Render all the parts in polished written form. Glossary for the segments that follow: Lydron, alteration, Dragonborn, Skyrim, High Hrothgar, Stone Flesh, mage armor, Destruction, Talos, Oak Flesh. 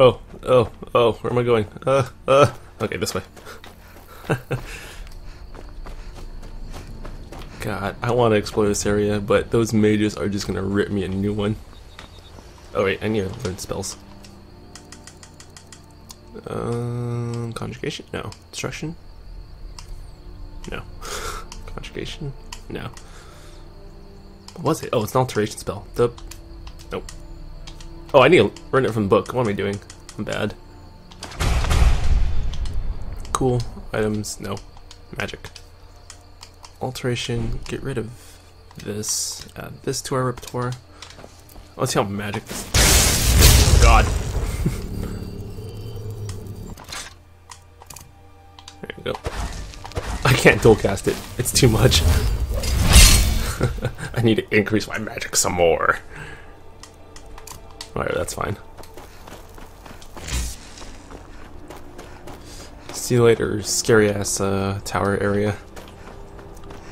Oh, where am I going? Okay, this way. God, I want to explore this area, but those mages are just gonna rip me a new one. Oh wait, I need to learn spells. Conjugation? No. Destruction? No. Conjugation? No. What was it? Oh, it's an alteration spell. Nope. Oh, I need to learn it from the book. What am I doing? I'm bad. Cool. Items? No. Magic. Alteration. Get rid of this. Add this to our repertoire. Let's see how magic this is. Oh, God. There we go. I can't dual cast it. It's too much. I need to increase my magic some more. Alright, that's fine. See you later, scary ass tower area.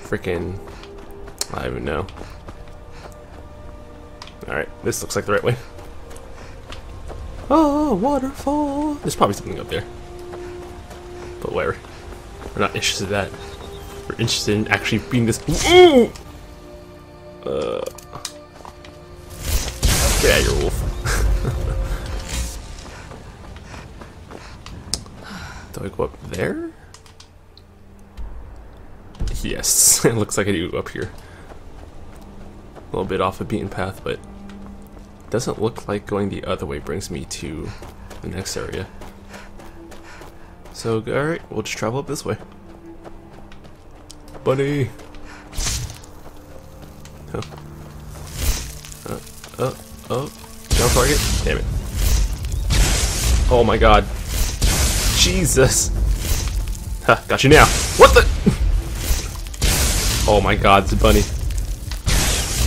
Freaking. I don't even know. Alright, this looks like the right way. Oh, waterfall! There's probably something up there. But where? We're not interested in that. We're interested in actually being this. Get out of your wolf. Do I go up there? Yes, it looks like I do up here. A little bit off the beaten path, but it doesn't look like going the other way brings me to the next area. So, alright, we'll just travel up this way. Buddy! Oh. Oh. No target? Damn it. Oh my god. Jesus! Ha, got you now! What the? Oh my god, it's a bunny.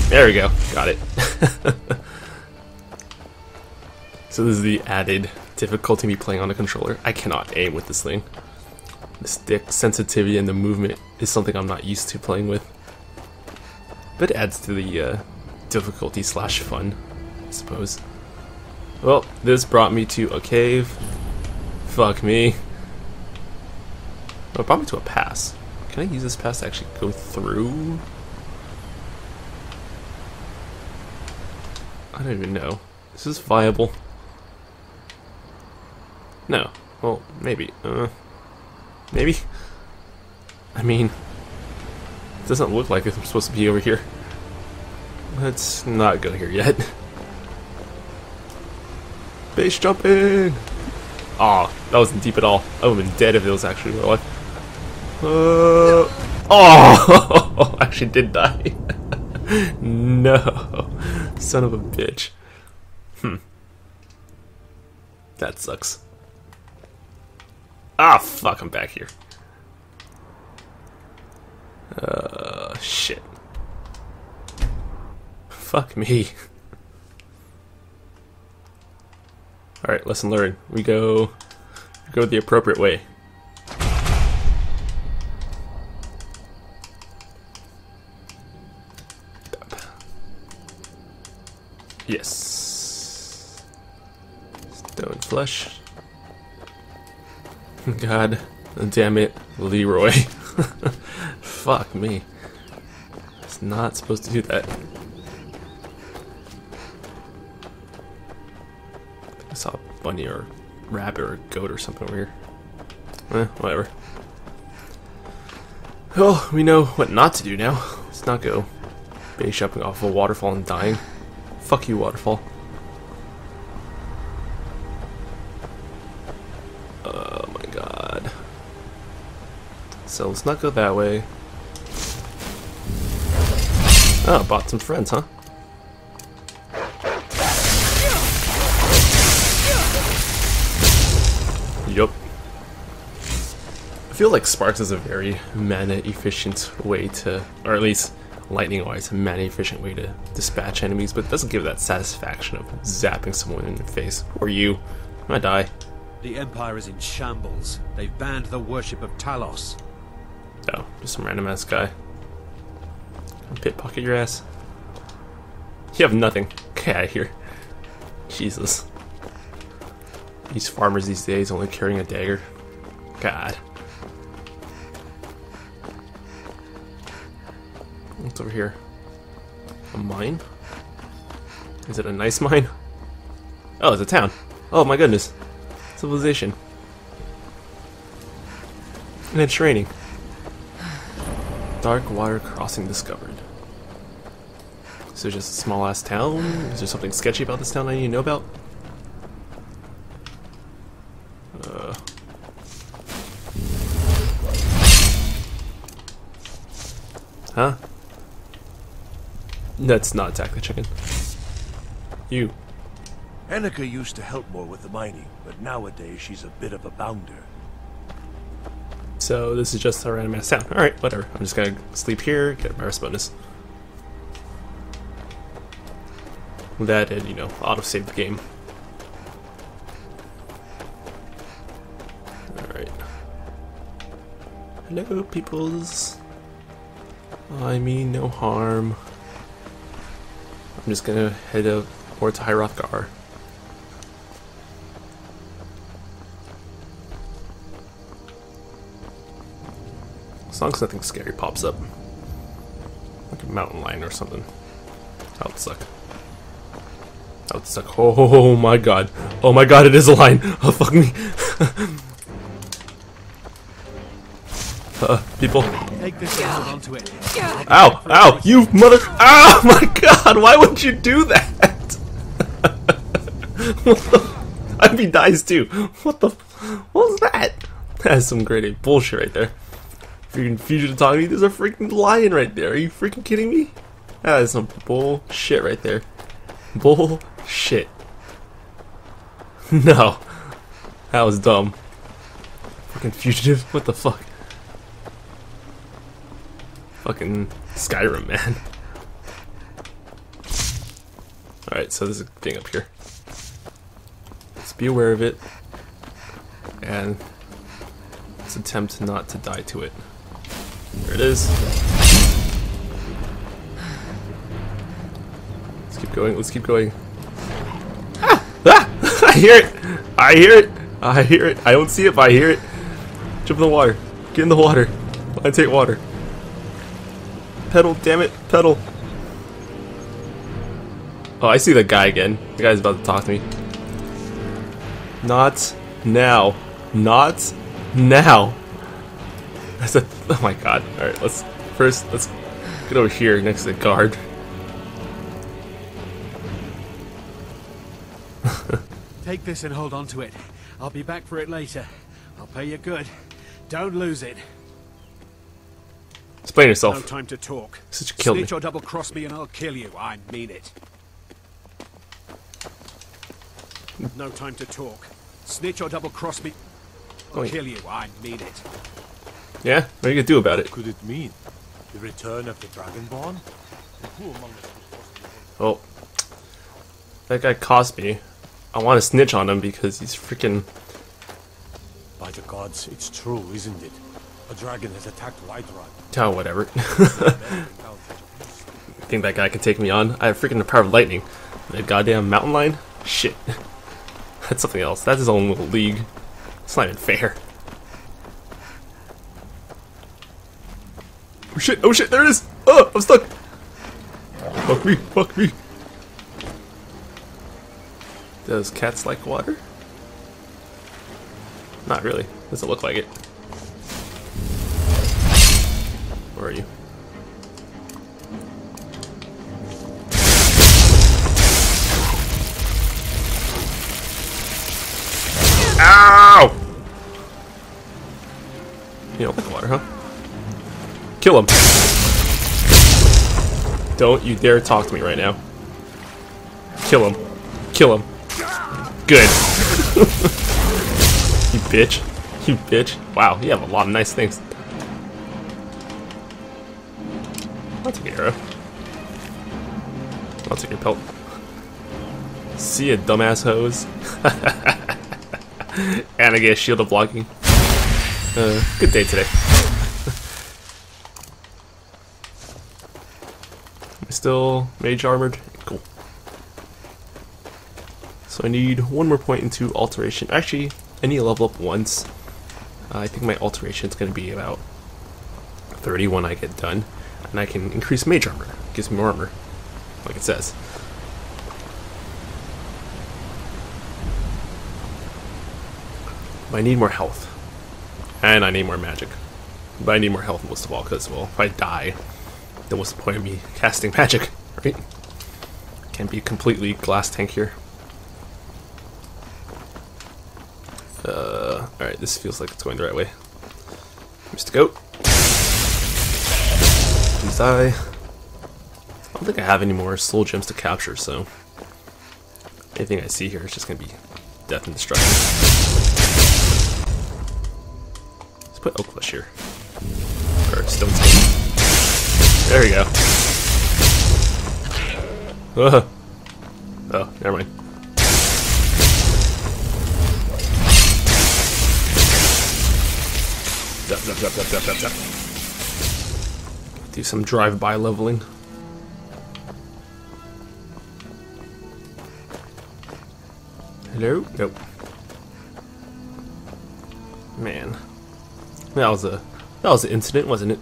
There we go. Got it. So this is the added difficulty me playing on a controller. I cannot aim with this thing. The stick sensitivity and the movement is something I'm not used to playing with. But it adds to the difficulty / fun, I suppose. Well, this brought me to a cave. Fuck me. Oh, it brought me to a pass. Can I use this pass to actually go through? I don't even know. Is this viable? No. Well, maybe. Maybe? I mean, it doesn't look like I'm supposed to be over here. Let's not go here yet. Base jumping! Aw, that wasn't deep at all. I would have been dead if it was actually real life. Oh! I actually did die. No. Son of a bitch. That sucks. Ah, fuck, I'm back here. Shit. Fuck me. Alright, lesson learned. We go the appropriate way. Yes. Stone Flesh. God damn it, Leroy. Fuck me. It's not supposed to do that. I saw a bunny or a rabbit or a goat or something over here. Eh, whatever. Well, we know what not to do now. Let's not go base jumping off of a waterfall and dying. Fuck you, waterfall. Oh my god. So let's not go that way. Oh, bought some friends, huh? Yup. I feel like Sparks is a very mana-efficient way to, or at least lightning-wise, a mana-efficient way to dispatch enemies, but it doesn't give that satisfaction of zapping someone in the face. Or you. I die. The Empire is in shambles. They've banned the worship of Talos. Oh, just some random-ass guy. Pit-pocket your ass. You have nothing. Get out of here. Jesus. These farmers these days only carrying a dagger. God. What's over here? A mine? Is it a nice mine? Oh, it's a town. Oh my goodness. Civilization. And it's raining. Dark water crossing discovered. So just a small ass town? Is there something sketchy about this town I need to know about? Huh? That's not exactly chicken. You. Annika used to help more with the mining, but nowadays she's a bit of a bounder. So this is just a random ass town. Alright, whatever. I'm just gonna sleep here, get my rest bonus. That and, you know, auto-save the game. Alright. Hello, peoples. I mean no harm. I'm just gonna head up or to High Hrothgar. As long as nothing scary pops up. Like a mountain lion or something. That would suck. That would suck. Oh my god. Oh my god, it is a lion! Oh fuck me! People. Take this onto it. Ow! Ow! You mother! Oh my god! Why would you do that? I'd be nice too. What the? What was that? That's some great bullshit right there. Freaking fugitive talking. There's a freaking lion right there. Are you freaking kidding me? That is some bullshit right there. Bullshit. No, that was dumb. Freaking fugitive. What the fuck? Fucking Skyrim, man. Alright, so there's a thing up here. Just be aware of it. And let's attempt not to die to it. There it is. Let's keep going, let's keep going. Ah! Ah! I hear it! I hear it! I hear it! I don't see it, but I hear it. Jump in the water. Get in the water. I take water. Pedal, damn it, pedal. Oh, I see the guy again. The guy's about to talk to me. Not now. Not now. That's a oh my god. Alright, let's get over here next to the guard. Take this and hold on to it. I'll be back for it later. I'll pay you good. Don't lose it. Explain yourself. No time to talk. Such killed me. Snitch or double cross me and I'll kill you. I mean it. No time to talk. Snitch or double cross me. I'll kill you. I mean it. Yeah? What are you gonna do about it? What could it mean? The return of the Dragonborn? Oh. That guy cost me. I want to snitch on him because he's freaking... By the gods, it's true, isn't it? A dragon has attacked Lydron. Oh, whatever. I think that guy can take me on. I have freaking the power of lightning. That goddamn mountain lion? Shit. That's something else. That's his own little league. It's not even fair. Oh shit, there it is! Oh, I'm stuck! Fuck me, fuck me. Does cats like water? Not really. Doesn't look like it. Where are you? Ow! You don't like water, huh? Kill him! Don't you dare talk to me right now. Kill him. Kill him. Good. You bitch. You bitch. Wow, you have a lot of nice things. I'll take an arrow. I'll take your pelt. See ya, dumbass hose. And I get a shield of blocking. Good day today. I'm still mage armored. Cool. So I need one more point into alteration. Actually, I need to level up once. I think my alteration is going to be about 30 when I get done. And I can increase mage armor. It gives me more armor, like it says. But I need more health. And I need more magic. But I need more health most of all, because, well, if I die, then what's the point of me casting magic, right? Can't be completely glass tank here. Alright, this feels like it's going the right way. Mr. Goat. Please die. I don't think I have any more soul gems to capture, so anything I see here is just going to be death and destruction. Let's put Oak Flesh here. Or Stone Flesh. There we go. Oh, never mind. Up. Do some drive-by leveling. Hello? Nope. Man, that was an incident, wasn't it?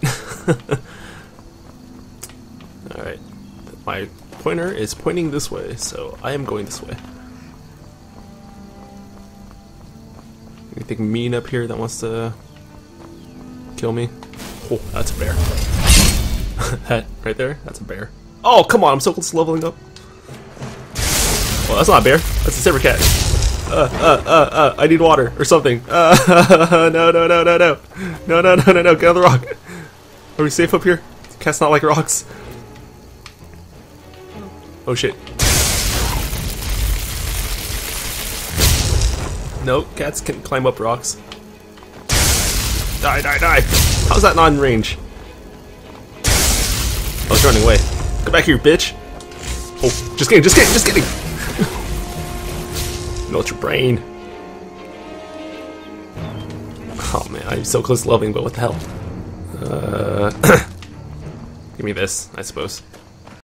All right, my pointer is pointing this way, so I am going this way. Anything mean up here that wants to kill me? Oh, that's a bear. That right there, that's a bear. Oh, come on, I'm so close to leveling up. Well, that's not a bear, that's a silver cat. I need water or something. No, get on the rock. Are we safe up here? Cats not like rocks. Oh shit. No, cats can climb up rocks. Die! How's that not in range? Oh, it's running away. Come back here, bitch! Oh, just kidding! Melt your brain. Oh man, I'm so close to loving, but what the hell? Give me this, I suppose.